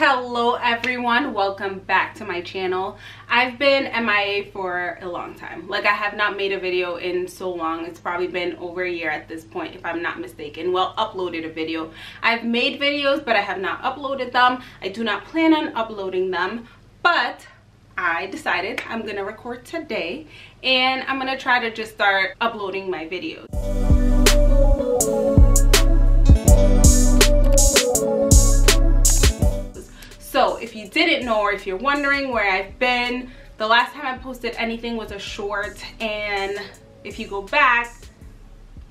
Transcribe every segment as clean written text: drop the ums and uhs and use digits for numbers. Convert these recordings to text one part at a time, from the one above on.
Hello everyone, welcome back to my channel. I've been MIA for a long time. Like, I have not made a video in so long. It's probably been over a year at this point, if I'm not mistaken. Well, uploaded a video. I've made videos, but I have not uploaded them. I do not plan on uploading them, but I decided I'm gonna record today and I'm gonna try to just start uploading my videos. So if you didn't know, or if you're wondering where I've been, the last time I posted anything was a short, and if you go back,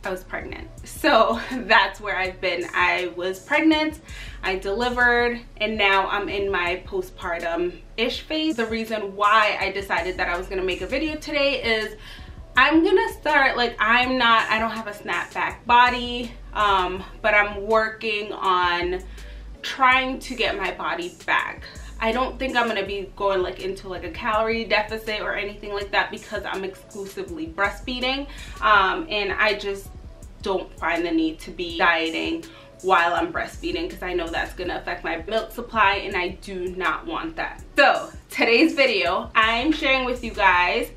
I was pregnant. So that's where I've been. I was pregnant, I delivered, and now I'm in my postpartum-ish phase. The reason why I decided that I was gonna make a video today is I'm gonna start, like, I don't have a snapback body, but I'm working on trying to get my body back. I don't think I'm gonna be going like into like a calorie deficit or anything like that, because I'm exclusively breastfeeding, and I just don't find the need to be dieting while I'm breastfeeding, because I know that's gonna affect my milk supply and I do not want that. So today's video, I'm sharing with you guys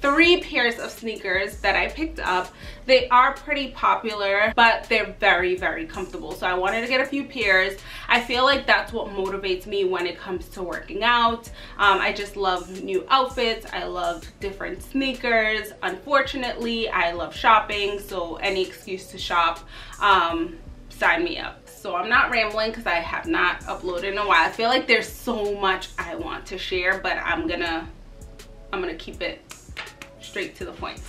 three pairs of sneakers that I picked up. They are pretty popular, but they're very, very comfortable. So I wanted to get a few pairs. I feel like that's what motivates me when it comes to working out. I just love new outfits. I love different sneakers. Unfortunately, I love shopping, so any excuse to shop, sign me up. So I'm not rambling because I have not uploaded in a while. I feel like there's so much I want to share, but I'm gonna keep it straight to the point.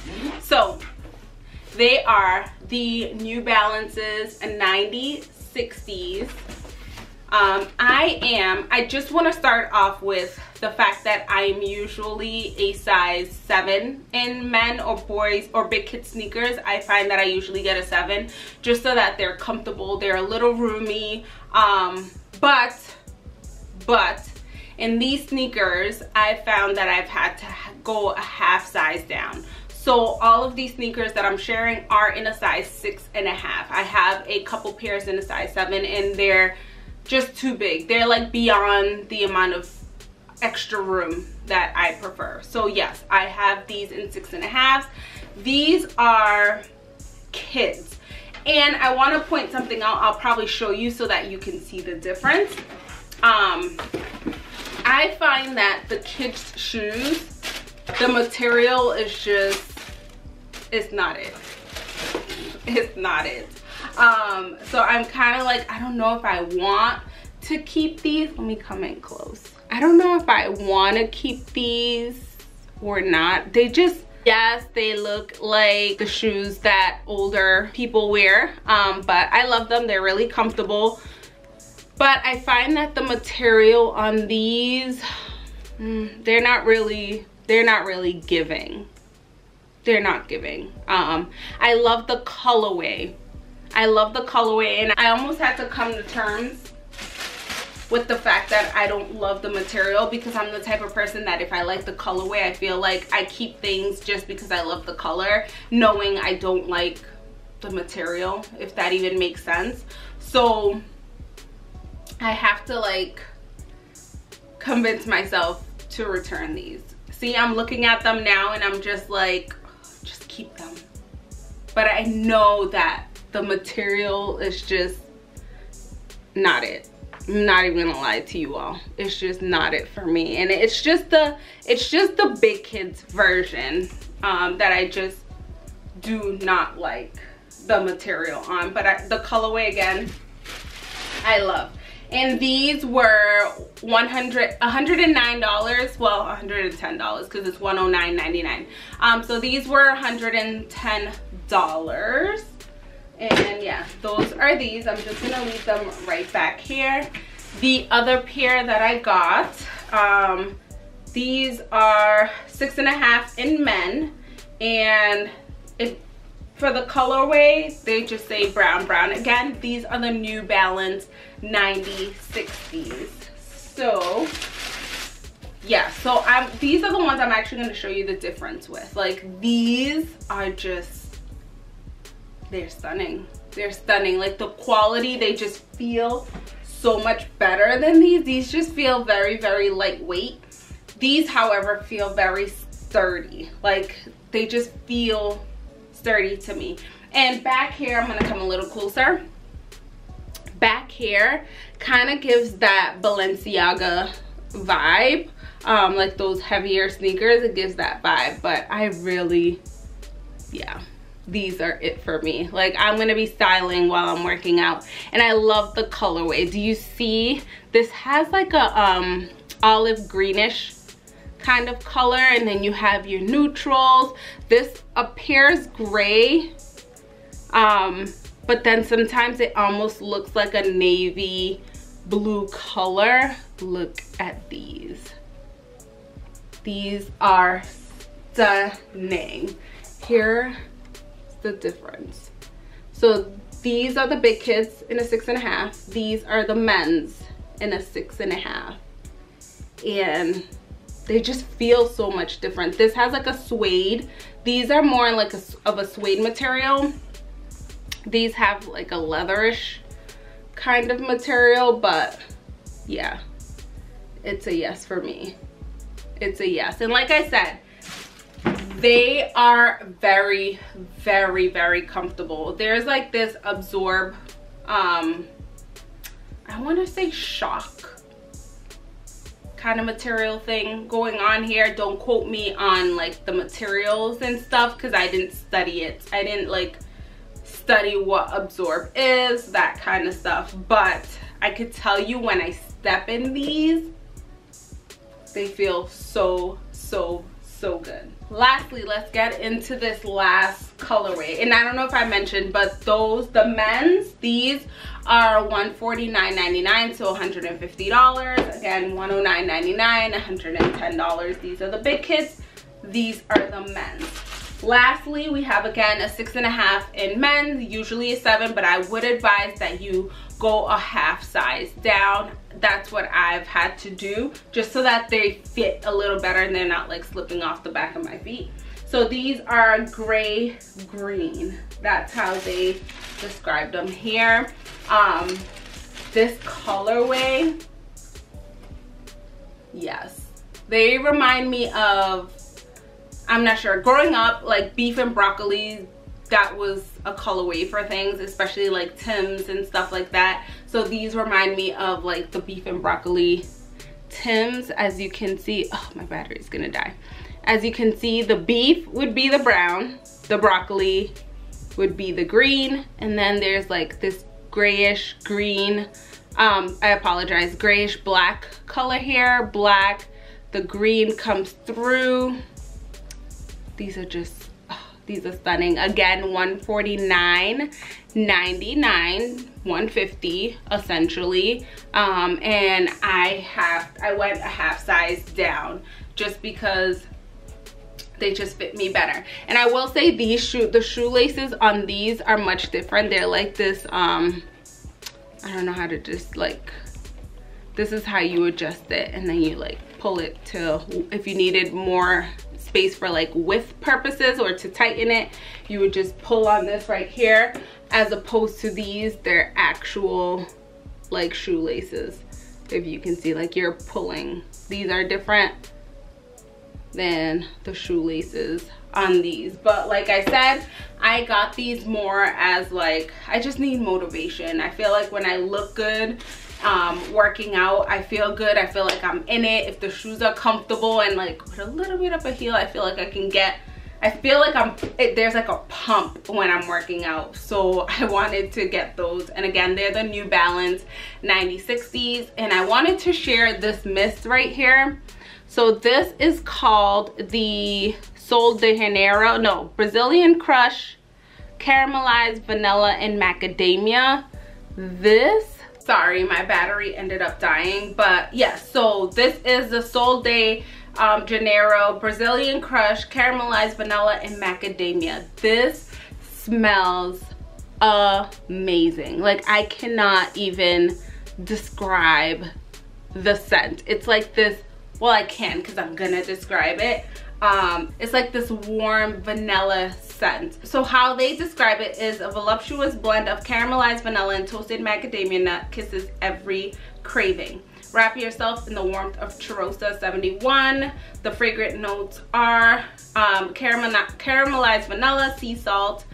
So they are the New Balances 9060s. I just want to start off with the fact that I'm usually a size 7 in men or boys or big kid sneakers. I find that I usually get a 7 just so that they're comfortable, they're a little roomy, but in these sneakers, I found that I've had to go a half size down. So all of these sneakers that I'm sharing are in a size 6.5. I have a couple pairs in a size 7, and they're just too big. They're like beyond the amount of extra room that I prefer. So yes, I have these in 6.5s. These are kids. And I wanna point something out. I'll probably show you so that you can see the difference. I find that the kids' shoes, the material is just, it's not it. It's not it. So I'm kind of like, I don't know if I want to keep these. Let me come in close. I don't know if I want to keep these or not. They just, yes, they look like the shoes that older people wear, but I love them. They're really comfortable. But I find that the material on these, they're not really giving. They're not giving. I love the colorway. I love the colorway, and I almost had to come to terms with the fact that I don't love the material, because I'm the type of person that if I like the colorway, I feel like I keep things just because I love the color, knowing I don't like the material, if that even makes sense. So I have to like convince myself to return these. See, I'm looking at them now and I'm just like, just keep them. But I know that the material is just not it. I'm not even gonna lie to you all. It's just not it for me. And it's just the big kids version that I just do not like the material on. But the colorway again, I love. And these were $109, well, $110, because it's $109.99. So these were $110. And yeah, those are these. I'm just gonna leave them right back here. The other pair that I got, these are 6.5 in men, and for the colorway, they just say brown, brown. Again, these are the New Balance 9060s. So, yeah. So these are the ones I'm actually going to show you the difference with. Like, these are just, they're stunning. They're stunning. Like the quality, they just feel so much better than these. These just feel very, very lightweight. These, however, feel very sturdy. Like they just feel sturdy to me. And back here, I'm gonna come a little closer. Back here kind of gives that Balenciaga vibe, like those heavier sneakers. It gives that vibe, but I really, yeah, these are it for me. Like I'm gonna be styling while I'm working out, and I love the colorway. Do you see? This has like a olive greenish kind of color, and then you have your neutrals. This appears gray, but then sometimes it almost looks like a navy blue color. Look at these. These are stunning. Here's the difference. So these are the big kids in a 6.5. These are the men's in a 6.5. And they just feel so much different. This has like a suede. These are more like of a suede material. These have like a leatherish kind of material, but yeah, it's a yes for me. It's a yes. And like I said, they are very, very, very comfortable. There's like this absorb, I want to say shock kind of material thing going on here. Don't quote me on like the materials and stuff, because I didn't study it. I didn't like study what absorb is, that kind of stuff. But I could tell you when I step in these, they feel so, so, so good. Lastly, let's get into this last colorway. And I don't know if I mentioned, but the men's, these are $149.99, so $150. Again, $109.99, $110. These are the big kids. These are the men's. Lastly, we have again a 6.5 in men's, usually a 7, but I would advise that you go a half size down. That's what I've had to do, just so that they fit a little better and they're not like slipping off the back of my feet. So these are gray green. That's how they described them here. This colorway, yes, they remind me of, I'm not sure, growing up, like beef and broccoli, that was a colorway for things, especially like Tim's and stuff like that. So these remind me of like the beef and broccoli Tim's. As you can see, oh, my battery's gonna die. As you can see, the beef would be the brown, the broccoli would be the green, and then there's like this grayish green, I apologize, grayish black color here, black, the green comes through. These are just, oh, these are stunning. Again, $149.99, $150 essentially. And I went a half size down just because they just fit me better. And I will say these the shoelaces on these are much different. They're like this, I don't know how to just like, this is how you adjust it, and then you like pull it to, if you needed more space for like width purposes or to tighten it, you would just pull on this right here, as opposed to these, they're actual like shoelaces. If you can see, like you're pulling, these are different than the shoelaces on these. But like I said, I got these more as like, I just need motivation. I feel like when I look good working out, I feel good, I feel like I'm in it. If the shoes are comfortable and like with a little bit of a heel, I feel like I can get, I feel like there's like a pump when I'm working out. So I wanted to get those, and again, they're the New Balance 9060s. And I wanted to share this mist right here. So this is called the Sol de Janeiro, no, Brazilian Crush Caramelized Vanilla and Macadamia. This, sorry, my battery ended up dying, but yes, yeah, so this is the Sol de Janeiro Brazilian Crush Caramelized Vanilla and Macadamia. This smells amazing. Like I cannot even describe the scent. It's like this, well I can, because I'm gonna describe it. It's like this warm vanilla scent. So how they describe it is a voluptuous blend of caramelized vanilla and toasted macadamia nut kisses every craving. Wrap yourself in the warmth of Cheirosa 71. The fragrant notes are caramelized vanilla, sea salt,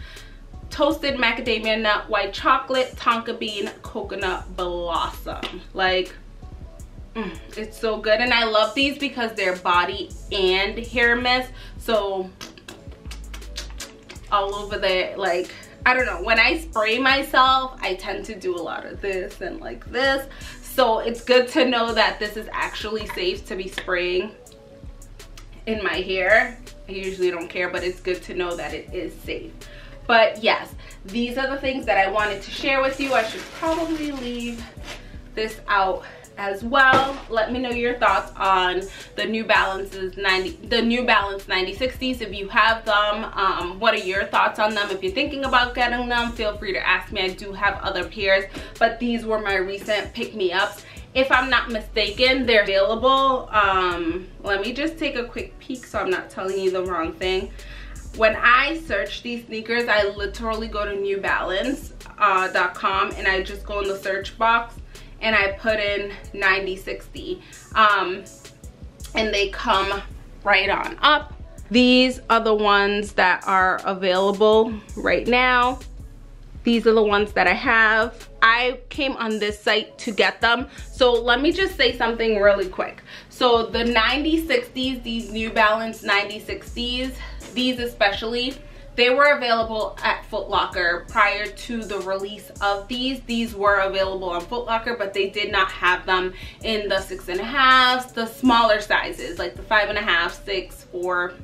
toasted macadamia nut, white chocolate, tonka bean, coconut blossom. Like, it's so good. And I love these because they're body and hair mist. So all over there, like, I don't know. When I spray myself, I tend to do a lot of this and like this. So it's good to know that this is actually safe to be spraying in my hair. I usually don't care, but it's good to know that it is safe. But yes, these are the things that I wanted to share with you. I should probably leave this out as well. Let me know your thoughts on the New Balance 9060s if you have them. What are your thoughts on them? If you're thinking about getting them, feel free to ask me. I do have other pairs, but these were my recent pick-me-ups. If I'm not mistaken, they're available. Let me just take a quick peek so I'm not telling you the wrong thing. When I search these sneakers, I literally go to newbalance.com and I just go in the search box and I put in 9060, and they come right on up. These are the ones that are available right now. These are the ones that I have. I came on this site to get them. So let me just say something really quick. So the 9060s, these New Balance 9060s, these especially, they were available at Foot Locker prior to the release of these. These were available on Foot Locker, but they did not have them in the 6.5s, the smaller sizes, like the 5.5, 6, 4,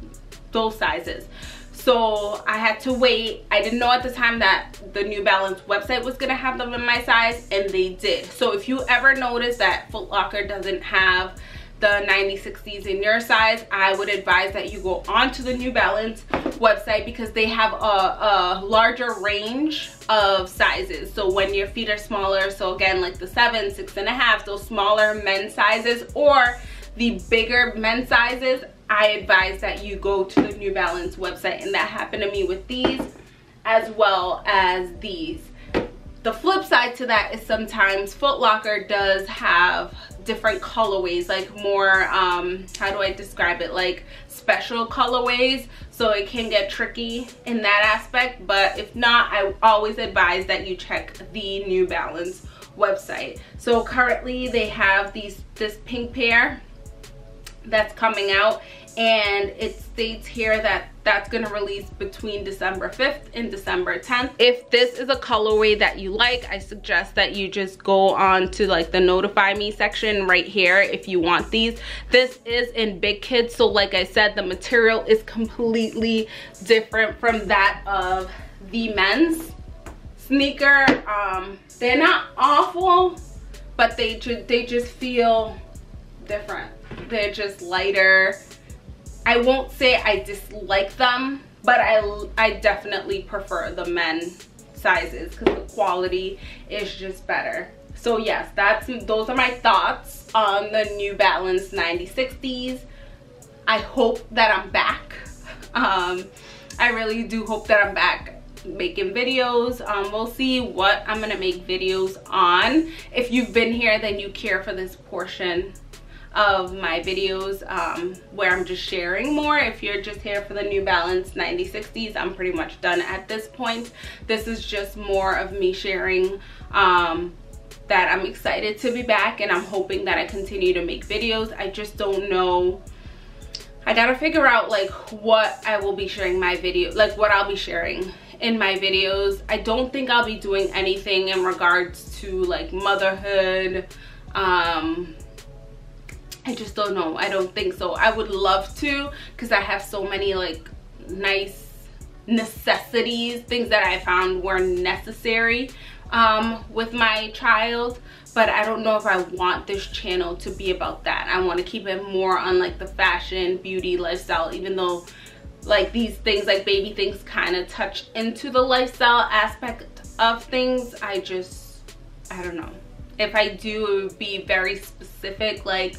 those sizes. So I had to wait. I didn't know at the time that the New Balance website was gonna have them in my size, and they did. So if you ever notice that Foot Locker doesn't have the 9060s in your size, I would advise that you go onto the New Balance website because they have a larger range of sizes. So when your feet are smaller, so again, like the 7, 6.5, those smaller men's sizes or the bigger men's sizes, I advise that you go to the New Balance website, and that happened to me with these as well as these. The flip side to that is sometimes Foot Locker does have different colorways, like more how do I describe it, like special colorways, so it can get tricky in that aspect. But if not, I always advise that you check the New Balance website. So currently they have this pink pair that's coming out, and it states here that that's going to release between December 5th and December 10th. If this is a colorway that you like, I suggest that you just go on to like the notify me section right here if you want these. This is in big kids, so like I said, the material is completely different from that of the men's sneaker. They're not awful, but they just feel different. They're just lighter. I won't say I dislike them, but I definitely prefer the men sizes because the quality is just better. So yes, those are my thoughts on the New Balance 9060s. I hope that I'm back. I really do hope that I'm back making videos. We'll see what I'm gonna make videos on. If you've been here, then you care for this portion of my videos where I'm just sharing more. If you're just here for the New Balance 9060s, I'm pretty much done at this point. This is just more of me sharing that I'm excited to be back, and I'm hoping that I continue to make videos. I just don't know. I gotta figure out like what I will be sharing my video, like what I'll be sharing in my videos. I don't think I'll be doing anything in regards to like motherhood. I just don't know. I don't think so. I would love to, because I have so many like nice necessities, things that I found were necessary with my child, but I don't know if I want this channel to be about that. I want to keep it more on like the fashion, beauty, lifestyle, even though like these things, like baby things, kind of touch into the lifestyle aspect of things. I don't know. If I do, it would be very specific, like,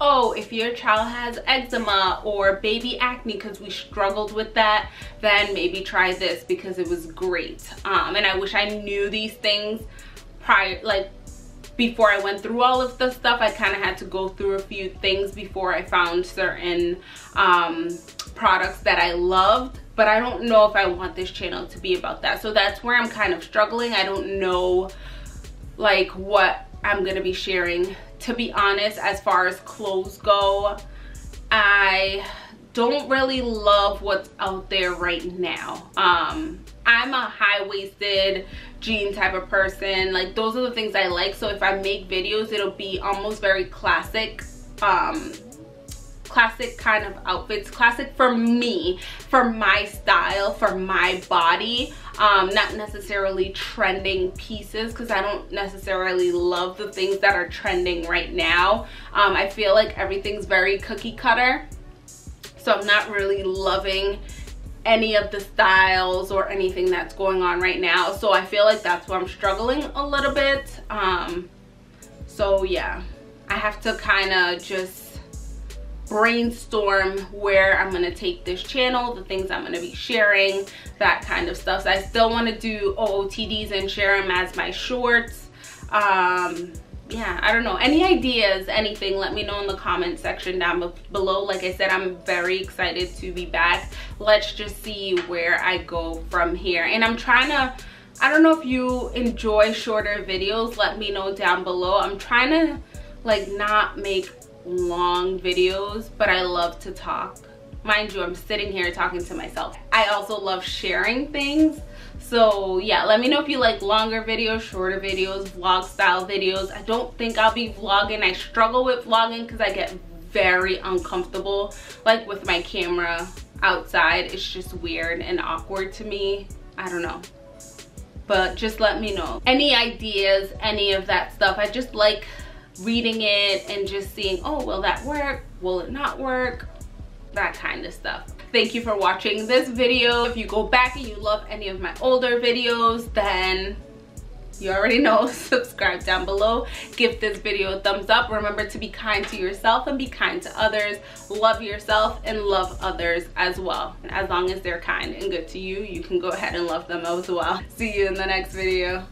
oh, if your child has eczema or baby acne, because we struggled with that, then maybe try this because it was great. And I wish I knew these things prior, like before I went through all of the stuff. I kind of had to go through a few things before I found certain products that I loved, but I don't know if I want this channel to be about that. So that's where I'm kind of struggling. I don't know like what I'm gonna be sharing, to be honest. As far as clothes go, I don't really love what's out there right now. I'm a high-waisted jean type of person. Like, those are the things I like. So if I make videos, it'll be almost very classic, classic kind of outfits, classic for me, for my style, for my body, not necessarily trending pieces, because I don't necessarily love the things that are trending right now. I feel like everything's very cookie cutter, so I'm not really loving any of the styles or anything that's going on right now. So I feel like that's where I'm struggling a little bit. So yeah, I have to kind of just brainstorm where I'm gonna take this channel, the things I'm gonna be sharing, that kind of stuff. So I still want to do OOTDs and share them as my shorts. Yeah, I don't know, any ideas, anything, let me know in the comment section down below. Like I said, I'm very excited to be back. Let's just see where I go from here. And I'm trying to, I don't know if you enjoy shorter videos, let me know down below. I'm trying to like not make long videos, but I love to talk. Mind you, I'm sitting here talking to myself. I also love sharing things. So yeah, let me know if you like longer videos, shorter videos, vlog style videos. I don't think I'll be vlogging. I struggle with vlogging because I get very uncomfortable like with my camera outside. It's just weird and awkward to me. I don't know, but just let me know any ideas, any of that stuff. I just like reading it and just seeing, oh, will that work, will it not work, that kind of stuff. Thank you for watching this video. If you go back and you love any of my older videos, then you already know, subscribe down below, give this video a thumbs up. Remember to be kind to yourself and be kind to others. Love yourself and love others as well. And as long as they're kind and good to you, you can go ahead and love them as well. See you in the next video.